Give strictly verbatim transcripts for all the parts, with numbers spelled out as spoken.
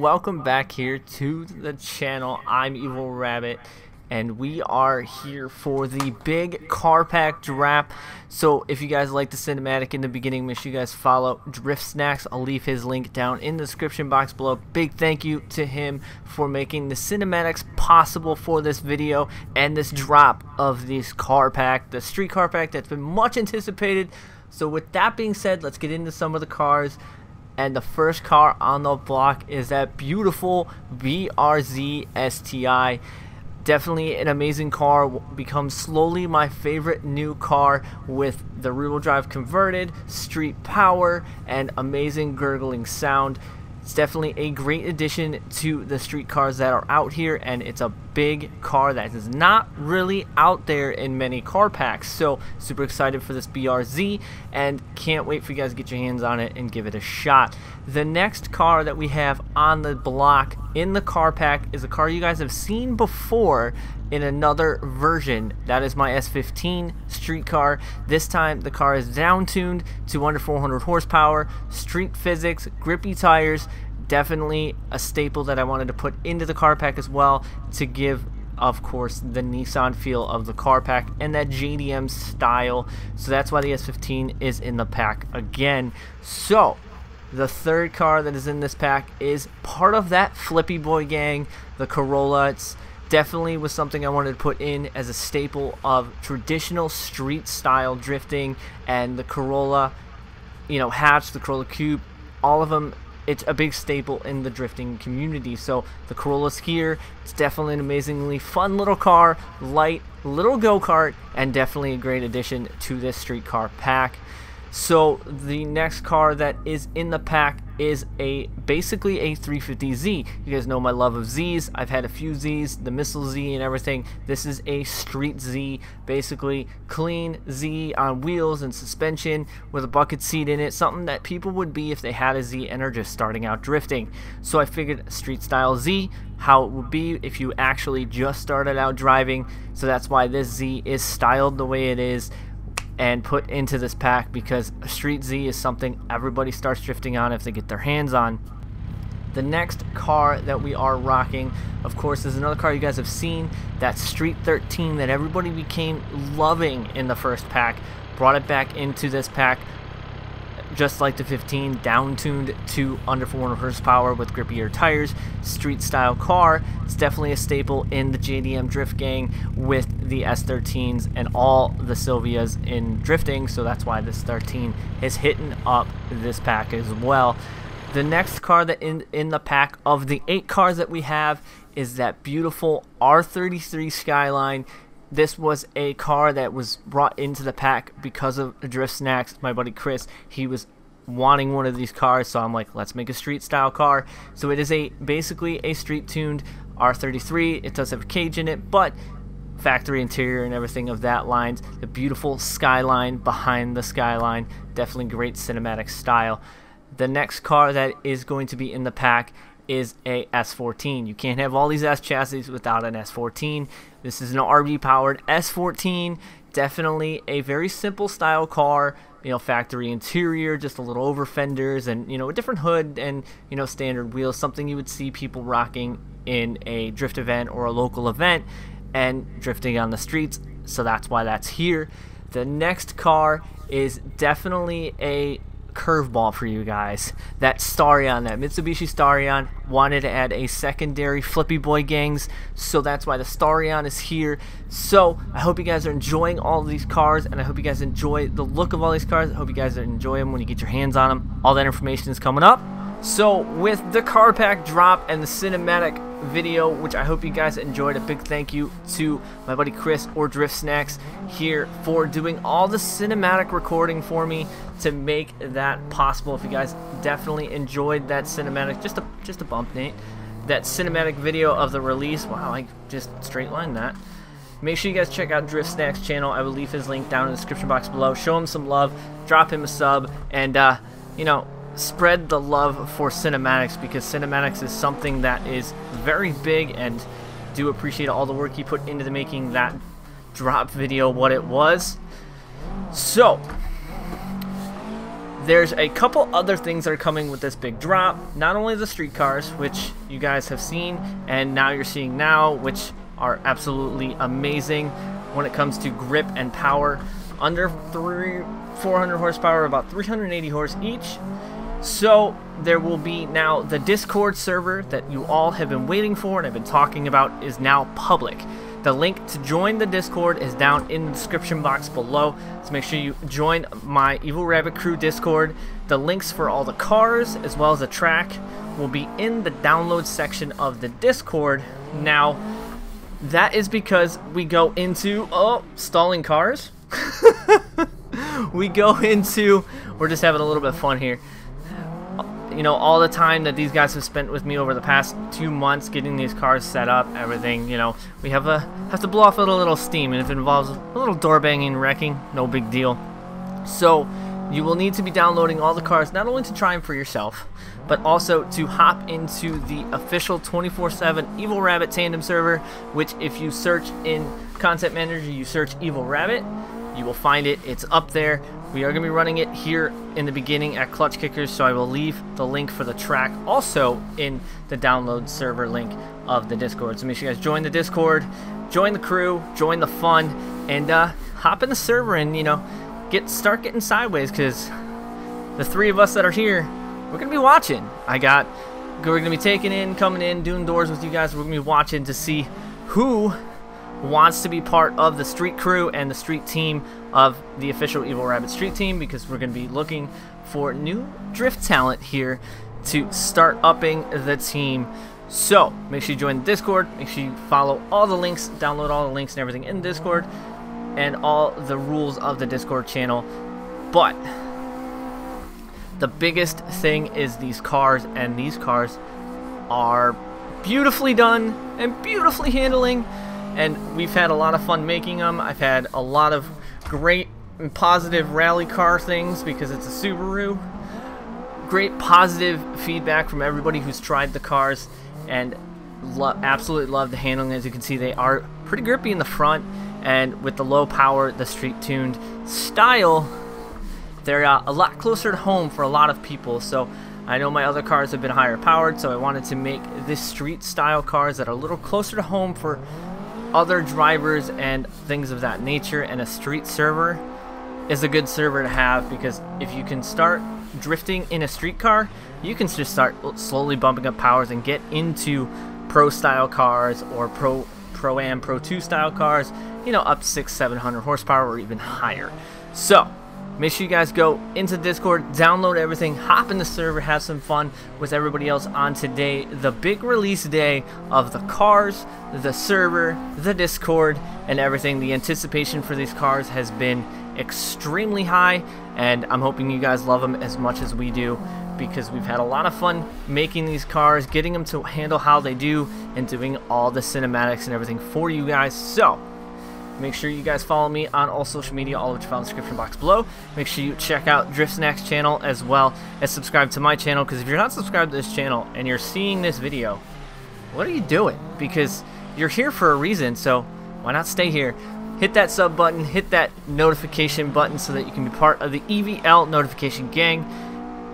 welcome back here to the channel. I'm Evil Rabbit, and we are here for the big car pack drop. So if you guys like the cinematic in the beginning, make sure you guys follow Drift Snacks. I'll leave his link down in the description box below. Big thank you to him for making the cinematics possible for this video and this drop of this car pack, the street car pack that's been much anticipated. So with that being said, let's get into some of the cars. And the first car on the block is that beautiful B R Z S T I. Definitely an amazing car, becomes slowly my favorite new car with the rear wheel drive converted, street power, and amazing gurgling sound. It's definitely a great addition to the street cars that are out here, and it's a big car that is not really out there in many car packs. So super excited for this B R Z and can't wait for you guys to get your hands on it and give it a shot. The next car that we have on the block in the car pack is a car you guys have seen before in another version. That is my S fifteen street car. This time the car is down tuned to under four hundred horsepower, street physics, grippy tires. Definitely a staple that I wanted to put into the car pack as well, to give, of course, the Nissan feel of the car pack and that J D M style. So that's why the S fifteen is in the pack again. So the third car that is in this pack is part of that Flippy Boy gang, the Corolla. It's definitely was something I wanted to put in as a staple of traditional street style drifting, and the Corolla, you know, hatch, the Corolla coupe, all of them. It's a big staple in the drifting community. So the Corolla's here. It's definitely an amazingly fun little car, light little go-kart, and definitely a great addition to this street car pack. So the next car that is in the pack is a basically a three fifty Z. You guys know my love of Z's. I've had a few Z's, the missile Z and everything. This is a street Z, basically clean Z on wheels and suspension with a bucket seat in it, something that people would be if they had a Z and are just starting out drifting. So I figured street style Z, how it would be if you actually just started out driving. So that's why this Z is styled the way it is and put into this pack, because a street Z is something everybody starts drifting on if they get their hands on. The next car that we are rocking, of course, is another car you guys have seen, that Street thirteen that everybody became loving in the first pack. Brought it back into this pack, just like the fifteen, down tuned to under four hundred horsepower with grippier tires, street style car. It's definitely a staple in the J D M drift gang with the S thirteens and all the Silvias in drifting. So that's why this thirteen is hitting up this pack as well. The next car that in in the pack of the eight cars that we have is that beautiful R thirty-three Skyline. This was a car that was brought into the pack because of Drift Snacks. My buddy Chris, he was wanting one of these cars, so I'm like, let's make a street style car. So it is a basically a street tuned R thirty-three. It does have a cage in it, but factory interior and everything of that lines. The beautiful Skyline behind the Skyline. Definitely great cinematic style. The next car that is going to be in the pack is a S fourteen. You can't have all these S chassis without an S fourteen. This is an R B powered S fourteen. Definitely a very simple style car, you know, factory interior, just a little over fenders and, you know, a different hood and, you know, standard wheels, something you would see people rocking in a drift event or a local event and drifting on the streets. So that's why that's here. The next car is definitely a curveball for you guys. That Starion, that Mitsubishi Starion, wanted to add a secondary Flippy Boy gangs, so that's why the Starion is here. So I hope you guys are enjoying all of these cars, and I hope you guys enjoy the look of all these cars. I hope you guys enjoy them when you get your hands on them. All that information is coming up. So with the car pack drop and the cinematic video, which I hope you guys enjoyed, a big thank you to my buddy Chris or Drift Snacks here for doing all the cinematic recording for me to make that possible. If you guys definitely enjoyed that cinematic, just a just a bump Nate, that cinematic video of the release. Wow, I just straight lined that. Make sure you guys check out Drift Snacks channel. I will leave his link down in the description box below. Show him some love, drop him a sub, and uh, you know, spread the love for cinematics, because cinematics is something that is very big, and do appreciate all the work he put into the making that drop video what it was. So There's a couple other things that are coming with this big drop. Not only the street cars, which you guys have seen and now you're seeing now, which are absolutely amazing when it comes to grip and power. Under three, four hundred horsepower, about three hundred eighty horse each. So there will be now the Discord server that you all have been waiting for and I've been talking about is now public. The link to join the Discord is down in the description box below, so make sure you join my Evil Rabbit Crew Discord. The links for all the cars as well as the track will be in the download section of the Discord. Now that is because we go into, oh, stalling cars. We go into, we're just having a little bit of fun here. You know, all the time that these guys have spent with me over the past two months getting these cars set up, everything, you know, we have a have to blow off a little, little steam, and if it involves a little door banging, wrecking, no big deal. So you will need to be downloading all the cars, not only to try them for yourself, but also to hop into the official twenty-four seven Evil Rabbit Tandem server, which if you search in Content Manager, you search Evil Rabbit, you will find it. It's up there. We are going to be running it here in the beginning at Clutch Kickers, so I will leave the link for the track also in the download server link of the Discord. So make sure you guys join the Discord, join the crew, join the fun, and uh, hop in the server and, you know, get start getting sideways, because the three of us that are here, we're going to be watching. I got, we're going to be taking in, coming in, doing doors with you guys. We're going to be watching to see who wants to be part of the street crew and the street team of the official Evil Rabbit street team, because we're going to be looking for new drift talent here to start upping the team. So make sure you join the Discord, make sure you follow all the links, download all the links and everything in Discord, and all the rules of the Discord channel. But the biggest thing is these cars, and these cars are beautifully done and beautifully handling, and we've had a lot of fun making them. I've had a lot of great and positive rally car things, because it's a Subaru. Great positive feedback from everybody who's tried the cars, and lo absolutely love the handling. As you can see, they are pretty grippy in the front, and with the low power, the street tuned style, they're uh, a lot closer to home for a lot of people. So I know my other cars have been higher powered, so I wanted to make this street style cars that are a little closer to home for other drivers and things of that nature. And a street server is a good server to have, because if you can start drifting in a street car, you can just start slowly bumping up powers and get into pro style cars or pro pro-am pro two style cars, you know, up six seven hundred horsepower or even higher. So make sure you guys go into Discord, download everything, hop in the server, have some fun with everybody else on today, the big release day of the cars, the server, the Discord, and everything. The anticipation for these cars has been extremely high, and I'm hoping you guys love them as much as we do, because we've had a lot of fun making these cars, getting them to handle how they do, and doing all the cinematics and everything for you guys. So make sure you guys follow me on all social media, all of which are found in the description box below. Make sure you check out Drift Snacks channel as well as subscribe to my channel, because if you're not subscribed to this channel and you're seeing this video, what are you doing? Because you're here for a reason, so why not stay here? Hit that sub button, hit that notification button, so that you can be part of the E V L notification gang.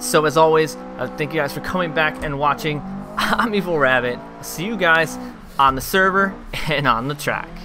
So as always, I thank you guys for coming back and watching. I'm Evil Rabbit. I'll see you guys on the server and on the track.